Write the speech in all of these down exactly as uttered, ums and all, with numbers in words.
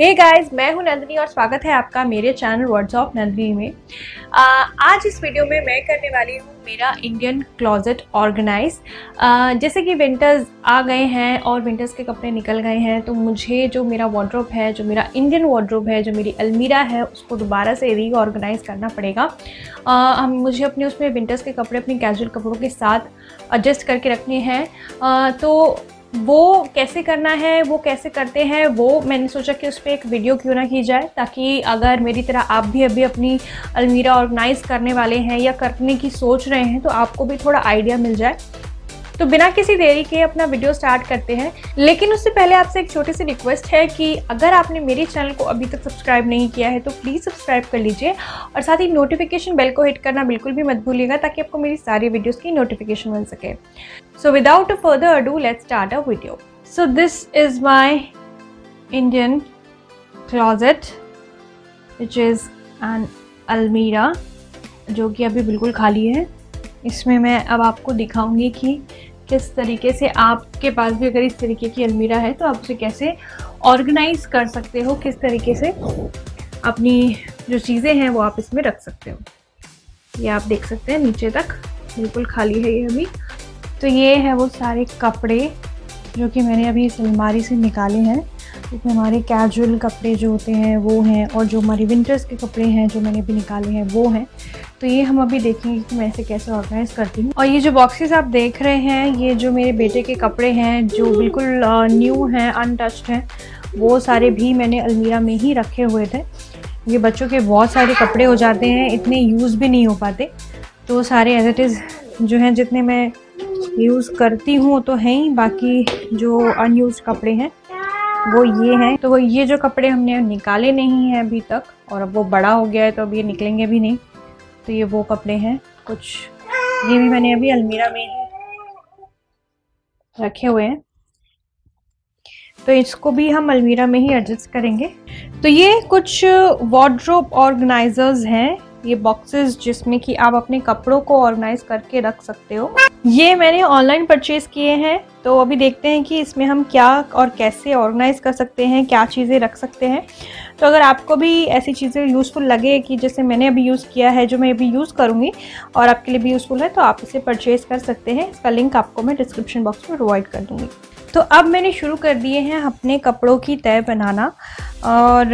Hey guys, मैं हूं नंदिनी और स्वागत है आपका मेरे चैनल वर्ड्स ऑफ नंदिनी में। आ, आज इस वीडियो में मैं करने वाली हूं मेरा इंडियन क्लोजेट ऑर्गेनाइज। जैसे कि विंटर्स आ गए हैं और विंटर्स के कपड़े निकल गए हैं, तो मुझे जो मेरा वार्डरोब है, जो मेरा इंडियन वार्डरोब है, जो मेरी अलमीरा है, उसको दोबारा से रीऑर्गेनाइज़ करना पड़ेगा। हम मुझे अपने उसमें विंटर्स के कपड़े अपने कैजुअल कपड़ों के साथ एडजस्ट करके रखने हैं। तो वो कैसे करना है, वो कैसे करते हैं, वो मैंने सोचा कि उस पर एक वीडियो क्यों ना की जाए, ताकि अगर मेरी तरह आप भी अभी अपनी अलमीरा ऑर्गेनाइज़ करने वाले हैं या करने की सोच रहे हैं तो आपको भी थोड़ा आइडिया मिल जाए। तो बिना किसी देरी के अपना वीडियो स्टार्ट करते हैं, लेकिन उससे पहले आपसे एक छोटी सी रिक्वेस्ट है कि अगर आपने मेरे चैनल को अभी तक सब्सक्राइब नहीं किया है तो प्लीज़ सब्सक्राइब कर लीजिए और साथ ही नोटिफिकेशन बेल को हिट करना बिल्कुल भी मत भूलिएगा, ताकि आपको मेरी सारी वीडियोज़ की नोटिफिकेशन मिल सके। So without further ado let's start a video. So this is my Indian closet which is an अलमीरा, जो कि अभी बिल्कुल खाली है। इसमें मैं अब आपको दिखाऊंगी कि किस तरीके से आपके पास भी अगर इस तरीके की अलमीरा है तो आप उसे कैसे ऑर्गेनाइज कर सकते हो, किस तरीके से अपनी जो चीज़ें हैं वो आप इसमें रख सकते हो। ये आप देख सकते हैं नीचे तक बिल्कुल खाली है ये अभी। तो ये है वो सारे कपड़े जो कि मैंने अभी इस अलमारी से निकाले हैं। इसमें हमारे कैजुअल कपड़े जो होते हैं वो हैं, और जो हमारे विंटर्स के कपड़े हैं जो मैंने अभी निकाले हैं वो हैं। तो ये हम अभी देखेंगे कि मैं इसे कैसे ऑर्गेनाइज़ करती हूँ। और ये जो बॉक्सेस आप देख रहे हैं, ये जो मेरे बेटे के कपड़े हैं जो बिल्कुल न्यू हैं, अनटच्ड हैं, वो सारे भी मैंने अलमीरा में ही रखे हुए थे। ये बच्चों के बहुत सारे कपड़े हो जाते हैं, इतने यूज़ भी नहीं हो पाते, तो सारे एज इट इज़ जो हैं जितने मैं यूज़ करती हूँ तो हैं ही, बाकी जो अनयूज़ कपड़े हैं वो ये हैं। तो वो ये जो कपड़े हमने निकाले नहीं हैं अभी तक, और अब वो बड़ा हो गया है तो अब ये निकलेंगे भी नहीं, तो ये वो कपड़े हैं कुछ। ये भी मैंने अभी अलमीरा में रखे हुए हैं, तो इसको भी हम अलमीरा में ही एडजस्ट करेंगे। तो ये कुछ वार्डरोब ऑर्गेनाइजर्स हैं, ये बॉक्सेस जिसमें कि आप अपने कपड़ों को ऑर्गेनाइज करके रख सकते हो। ये मैंने ऑनलाइन परचेज किए हैं, तो अभी देखते हैं कि इसमें हम क्या और कैसे ऑर्गेनाइज कर सकते हैं, क्या चीज़ें रख सकते हैं। तो अगर आपको भी ऐसी चीज़ें यूज़फुल लगे कि जैसे मैंने अभी यूज़ किया है, जो मैं अभी यूज़ करूँगी और आपके लिए भी यूज़फुल है, तो आप इसे परचेज़ कर सकते हैं। इसका लिंक आपको मैं डिस्क्रिप्शन बॉक्स में प्रोवाइड कर दूँगी। तो अब मैंने शुरू कर दिए हैं अपने कपड़ों की तय बनाना, और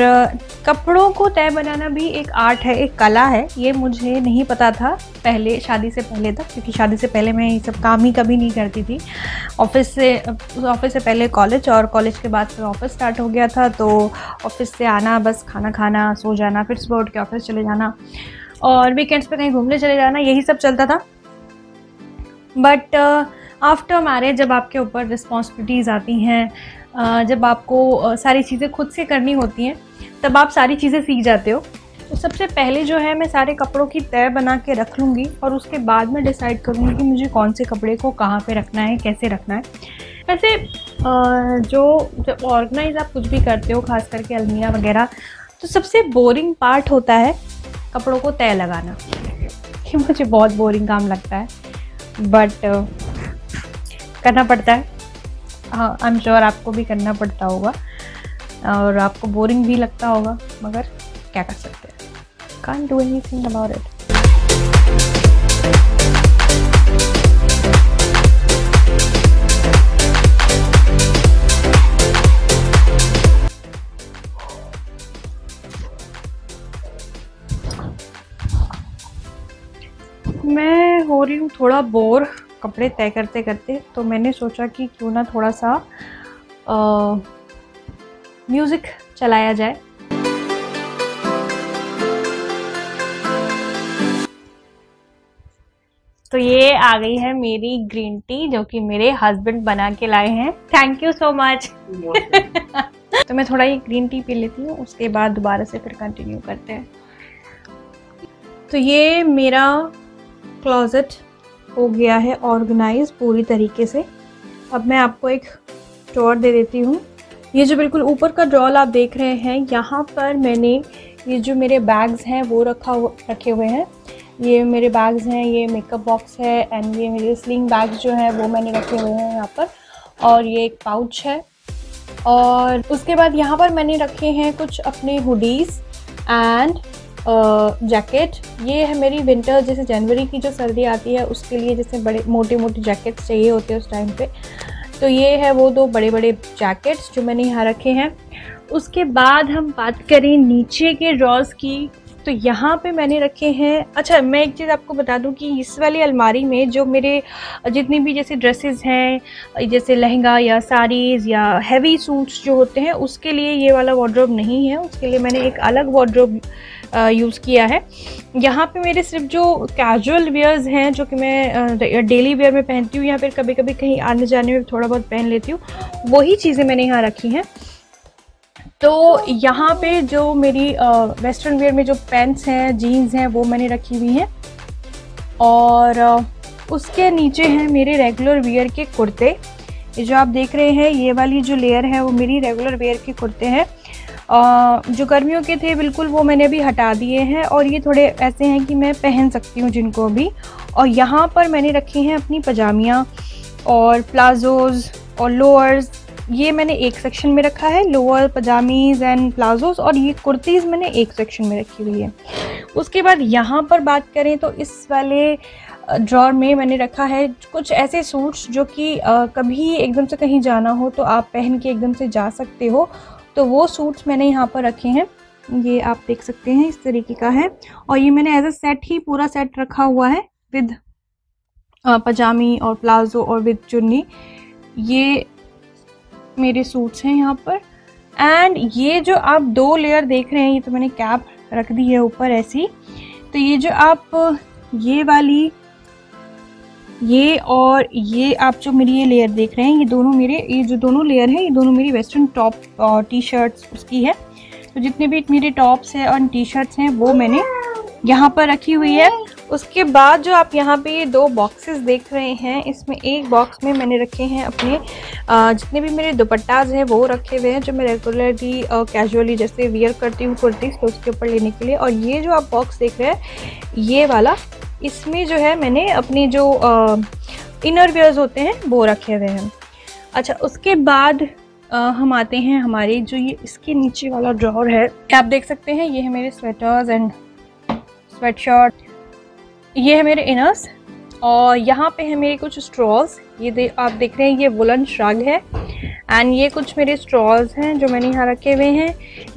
कपड़ों को तय बनाना भी एक आर्ट है, एक कला है। ये मुझे नहीं पता था पहले, शादी से पहले तक, क्योंकि शादी से पहले मैं ये सब काम ही कभी नहीं करती थी। ऑफ़िस से ऑफ़िस से पहले कॉलेज, और कॉलेज के बाद फिर ऑफ़िस स्टार्ट हो गया था। तो ऑफ़िस से आना, बस खाना खाना, सो जाना, फिर सुबह उठ के ऑफ़िस चले जाना, और वीकेंड्स पर कहीं घूमने चले जाना, यही सब चलता था। बट आफ्टर मैरिज जब आपके ऊपर रिस्पॉन्सिबिलिटीज़ आती हैं, जब आपको सारी चीज़ें खुद से करनी होती हैं, तब आप सारी चीज़ें सीख जाते हो। तो सबसे पहले जो है मैं सारे कपड़ों की तय बना के रख लूँगी, और उसके बाद मैं डिसाइड करूँगी कि मुझे कौन से कपड़े को कहाँ पे रखना है, कैसे रखना है। वैसे जो जब ऑर्गेनाइज आप कुछ भी करते हो, ख़ास करके अलमीरा वगैरह, तो सबसे बोरिंग पार्ट होता है कपड़ों को तय लगाना। ये मुझे बहुत बोरिंग काम लगता है, बट करना पड़ता है। हाँ, आई एम श्योर आपको भी करना पड़ता होगा और आपको बोरिंग भी लगता होगा, मगर क्या कर सकते हैं, can't do anything about it. मैं हो रही हूँ थोड़ा बोर कपड़े तय करते करते, तो मैंने सोचा कि क्यों ना थोड़ा सा आ, म्यूज़िक चलाया जाए। तो ये आ गई है मेरी ग्रीन टी, जो कि मेरे हस्बैंड बना के लाए हैं, थैंक यू सो मच। तो मैं थोड़ा ये ग्रीन टी पी लेती हूँ, उसके बाद दोबारा से फिर कंटिन्यू करते हैं। तो ये मेरा क्लोजेट हो गया है ऑर्गेनाइज पूरी तरीके से। अब मैं आपको एक ड्रॉअर दे देती हूँ। ये जो बिल्कुल ऊपर का ड्रॉअर आप देख रहे हैं, यहाँ पर मैंने ये जो मेरे बैग्स हैं वो रखा रखे हुए हैं। ये मेरे बैग्स हैं, ये मेकअप बॉक्स है, एंड ये मेरे स्लिंग बैग्स जो हैं वो मैंने रखे हुए हैं यहाँ पर, और ये एक पाउच है। और उसके बाद यहाँ पर मैंने रखे हैं कुछ अपने हुडीज़ एंड जैकेट। ये है मेरी विंटर, जैसे जनवरी की जो सर्दी आती है उसके लिए जैसे बड़े मोटे मोटे जैकेट्स चाहिए होते हैं उस टाइम पे, तो ये है वो दो बड़े बड़े जैकेट्स जो मैंने यहाँ रखे हैं। उसके बाद हम बात करें नीचे के ड्रॉर्स की, तो यहाँ पे मैंने रखे हैं। अच्छा, मैं एक चीज़ आपको बता दूं कि इस वाली अलमारी में जो मेरे जितनी भी जैसे ड्रेसेस हैं, जैसे लहंगा या साड़ीज़ या हैवी सूट्स जो होते हैं, उसके लिए ये वाला वार्डरोब नहीं है। उसके लिए मैंने एक अलग वार्डरोब यूज़ किया है। यहाँ पे मेरे सिर्फ जो कैजुअल वेयर्स हैं जो कि मैं डेली वेयर में पहनती हूँ या फिर कभी कभी कहीं आने जाने में थोड़ा बहुत पहन लेती हूँ, वही चीज़ें मैंने यहाँ रखी हैं। तो यहाँ पे जो मेरी वेस्टर्न वेयर में जो पैंट्स हैं, जीन्स हैं, वो मैंने रखी हुई हैं। और आ, उसके नीचे हैं मेरे रेगुलर वेयर के कुर्ते। जो आप देख रहे हैं ये वाली जो लेयर है वो मेरी रेगुलर वेयर के कुर्ते हैं, जो गर्मियों के थे बिल्कुल, वो मैंने अभी हटा दिए हैं। और ये थोड़े ऐसे हैं कि मैं पहन सकती हूँ जिनको अभी। और यहाँ पर मैंने रखी हैं अपनी पजामियाँ और प्लाजोज़ और लोअर्स। ये मैंने एक सेक्शन में रखा है, लोअर, पजामीज़ एंड प्लाजोज़, और ये कुर्तीज़ मैंने एक सेक्शन में रखी हुई है। उसके बाद यहाँ पर बात करें तो इस वाले ड्रॉर में मैंने रखा है कुछ ऐसे सूट्स जो कि कभी एकदम से कहीं जाना हो तो आप पहन के एकदम से जा सकते हो, तो वो सूट्स मैंने यहाँ पर रखे हैं। ये आप देख सकते हैं इस तरीके का है, और ये मैंने एज अ सेट ही पूरा सेट रखा हुआ है विद पजामी और प्लाजो और विद चुन्नी। ये मेरे सूट्स हैं यहाँ पर। एंड ये जो आप दो लेयर देख रहे हैं, ये तो मैंने कैप रख दी है ऊपर ऐसी, तो ये जो आप ये वाली, ये और ये आप जो मेरी ये लेयर देख रहे हैं, ये दोनों मेरे, ये जो दोनों लेयर हैं ये दोनों मेरी वेस्टर्न टॉप और टी शर्ट्स उसकी है। तो जितने भी मेरे टॉप्स हैं और टी शर्ट्स हैं वो मैंने यहाँ पर रखी हुई है। उसके बाद जो आप यहाँ पे ये दो बॉक्सेस देख रहे हैं, इसमें एक बॉक्स में मैंने रखे हैं अपने जितने भी मेरे दुपट्टाज हैं वो रखे हुए हैं, जो मैं रेगुलरली कैजुअली जैसे वियर करती हूँ कुर्तीज़, तो उसके ऊपर लेने के लिए। और ये जो आप बॉक्स देख रहे हैं ये वाला, इसमें जो है मैंने अपने जो इनर वियर्स होते हैं वो रखे हुए हैं। अच्छा, उसके बाद आ, हम आते हैं हमारे जो ये इसके नीचे वाला ड्रॉअर है। आप देख सकते हैं ये है मेरे स्वेटर्स एंड स्वेटशर्ट, ये है मेरे इनर्स, और यहाँ पे है मेरे कुछ स्ट्रॉल्स। ये दे, आप देख रहे हैं ये वुलन श्रग है एंड ये कुछ मेरे स्ट्रॉल्स हैं जो मैंने यहाँ रखे हुए हैं।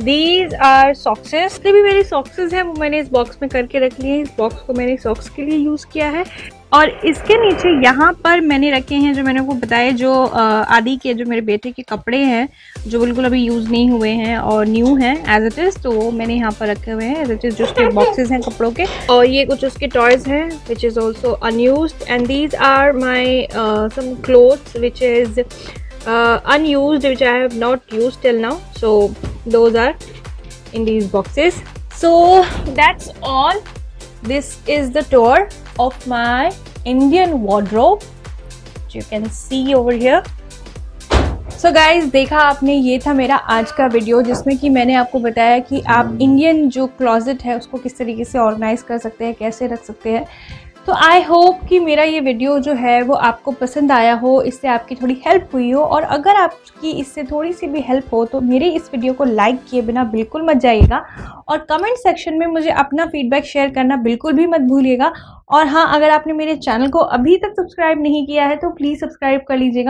दीज आर सॉक्सेस, जितने भी मेरी सॉक्सेस हैं वो मैंने इस बॉक्स में करके रख लिए हैं। इस बॉक्स को मैंने सॉक्स के लिए यूज़ किया है। और इसके नीचे यहाँ पर मैंने रखे हैं जो मैंने आपको बताया जो आदि के जो मेरे बेटे के कपड़े हैं जो बिल्कुल अभी यूज़ नहीं हुए हैं और न्यू हैं एज इट इज़, तो वो मैंने यहाँ पर रखे हुए हैं एज इट इज़, जो उसके बॉक्सेस हैं कपड़ों के। और ये कुछ उसके टॉयज़ हैं which is also unused, and these are my some clothes which is unused which I have not used till now, so those are in these boxes. So that's all. This is the tour of my Indian wardrobe which you can see over here. So guys, देखा आपने, ये था मेरा आज का video जिसमें कि मैंने आपको बताया कि आप इंडियन जो क्लॉजेट है उसको किस तरीके से ऑर्गेनाइज कर सकते हैं, कैसे रख सकते हैं। तो आई होप कि मेरा ये वीडियो जो है वो आपको पसंद आया हो, इससे आपकी थोड़ी हेल्प हुई हो। और अगर आपकी इससे थोड़ी सी भी हेल्प हो तो मेरे इस वीडियो को लाइक किए बिना बिल्कुल मत जाइएगा, और कमेंट सेक्शन में मुझे अपना फीडबैक शेयर करना बिल्कुल भी मत भूलिएगा। और हाँ, अगर आपने मेरे चैनल को अभी तक सब्सक्राइब नहीं किया है तो प्लीज़ सब्सक्राइब कर लीजिएगा।